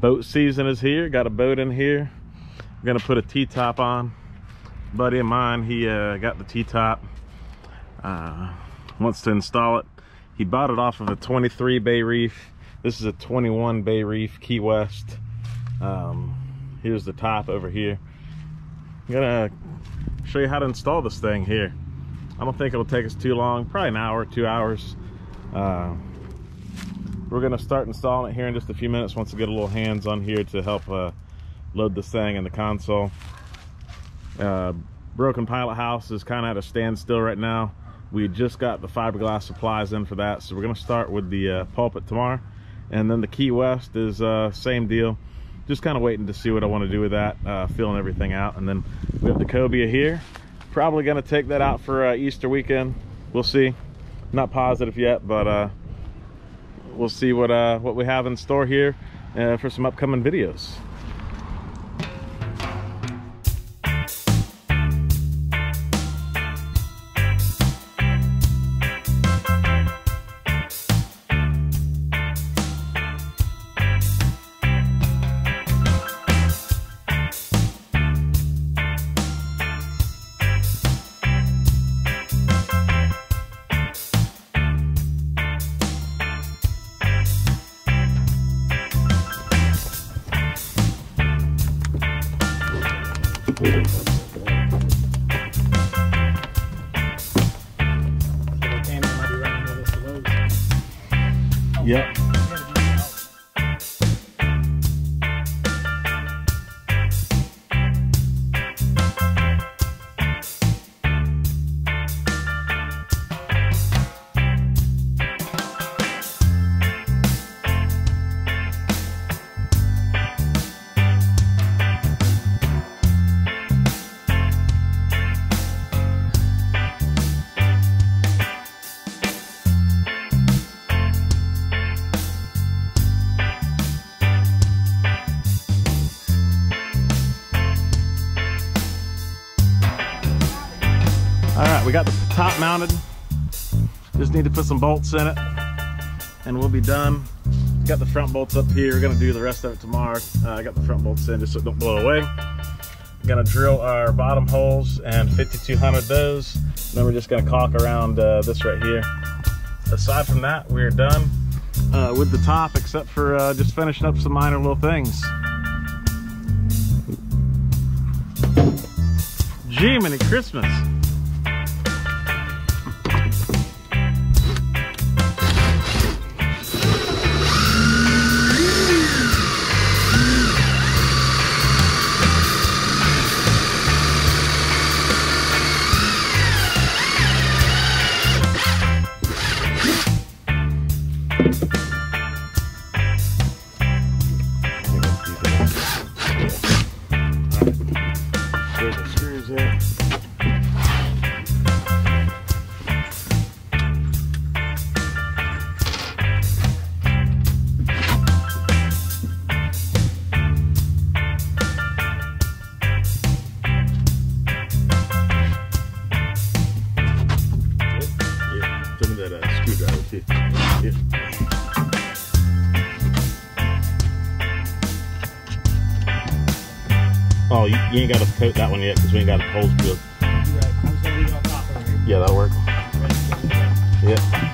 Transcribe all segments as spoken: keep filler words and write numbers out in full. Boat season is here. Got a boat in here. I'm gonna put a T-top on. Buddy of mine, he uh, got the T-top, uh, wants to install it. He bought it off of a twenty-three Bay Reef. This is a twenty-one Bay Reef, Key West. Um, here's the top over here. I'm gonna show you how to install this thing here. I don't think it'll take us too long, probably an hour, two hours. Uh, we're gonna start installing it here in just a few minutes once I get a little hands on here to help uh, load this thing in the console. Uh, Broken Pilot House is kind of at a standstill right now. We just got the fiberglass supplies in for that, so we're gonna start with the uh, pulpit tomorrow. And then the Key West is uh, same deal. Just kind of waiting to see what I want to do with that, uh, filling everything out. And then we have the Cobia here. Probably gonna take that out for uh, Easter weekend. We'll see. Not positive yet, but uh, we'll see what uh, what we have in store here uh, for some upcoming videos. Yep. We got the top mounted, just need to put some bolts in it and we'll be done. Got the front bolts up here, we're gonna do the rest of it tomorrow. Uh, I got the front bolts in just so it don't blow away. We're gonna drill our bottom holes and fifty-two hundred those. And then we're just gonna caulk around uh, this right here. Aside from that, we're done uh, with the top, except for uh, just finishing up some minor little things. Gee, many Christmas. Oh, you, you ain't got to coat that one yet because we ain't got the holes drilled. Right. I'm just gonna leave it on top over here. Yeah, that'll work. Right. Yeah.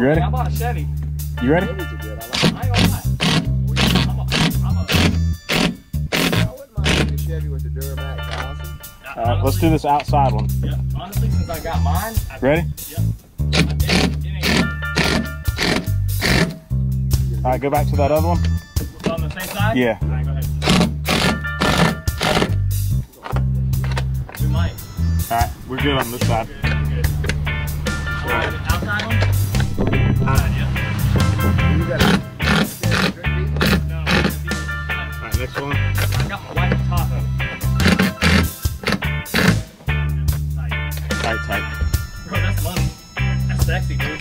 You ready? I bought a Chevy. You ready? With the Duramax, uh, honestly, let's do this outside one. Yeah, honestly, since I got mine, I ready? Yep. Yeah, ain't... All right, go back to that other one. On the same side? Yeah. All right, go ahead. We might. All right, we're good on this yeah, side. We're good, we're good. All right, the outside one? All right, yeah. You got it. No, all right, next one. I got my white Tahoe. Tight, tight. Bro, that's money. That's sexy, dude.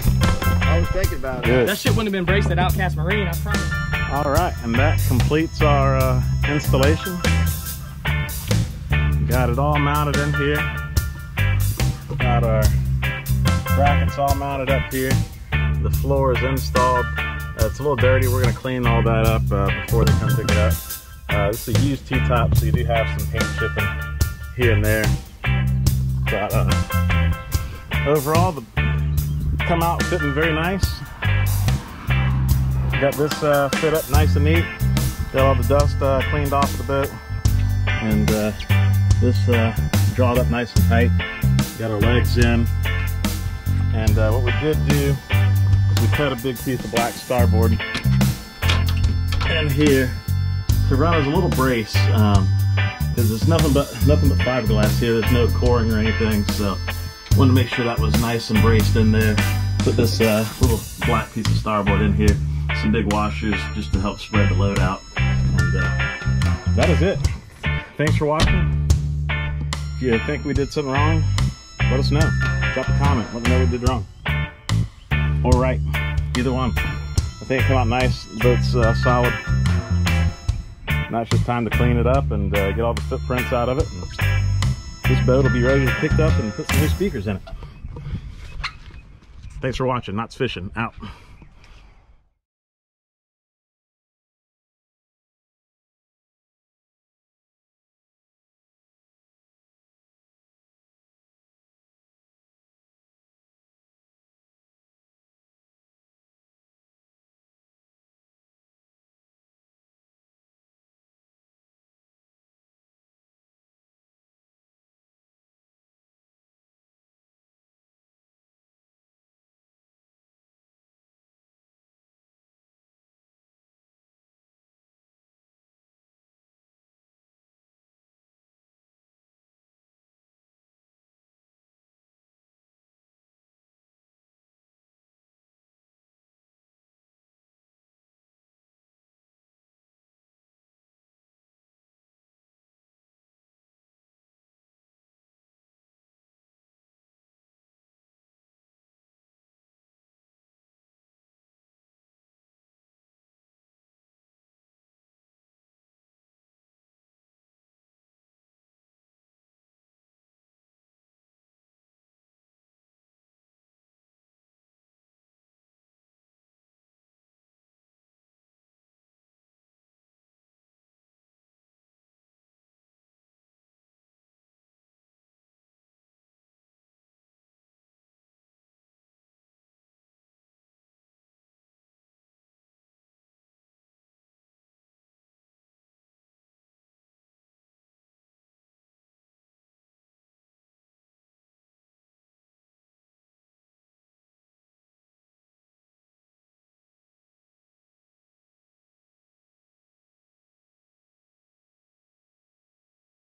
I was thinking about it. Good. That shit wouldn't have been braced at Outcast Marine, I promise. All right, and that completes our uh, installation. Got it all mounted in here. Got our brackets all mounted up here. The floor is installed. Uh, it's a little dirty. We're going to clean all that up uh, before they come pick it up. Uh, this is a used T-top, so you do have some paint chipping here and there. But uh, overall, the come out fitting very nice. Got this uh, fit up nice and neat. Got all the dust uh, cleaned off of the boat, and uh, this uh, drawed up nice and tight. Got our legs in, and uh, what we did do is we cut a big piece of black starboard in here to run as a little brace, because um, it's nothing but nothing but fiberglass here. There's no coring or anything, so wanted to make sure that was nice and braced in there. Put this uh, little black piece of starboard in here, some big washers just to help spread the load out. And uh, that is it. Thanks for watching. If you think we did something wrong, let us know. Drop a comment. Let me know what we did wrong or right. Either one. I think it came out nice. The boat's uh, solid. Now it's just time to clean it up and uh, get all the footprints out of it. And this boat will be ready to pick up and put some new speakers in it. Thanks for watching. Knott's Fishing, out.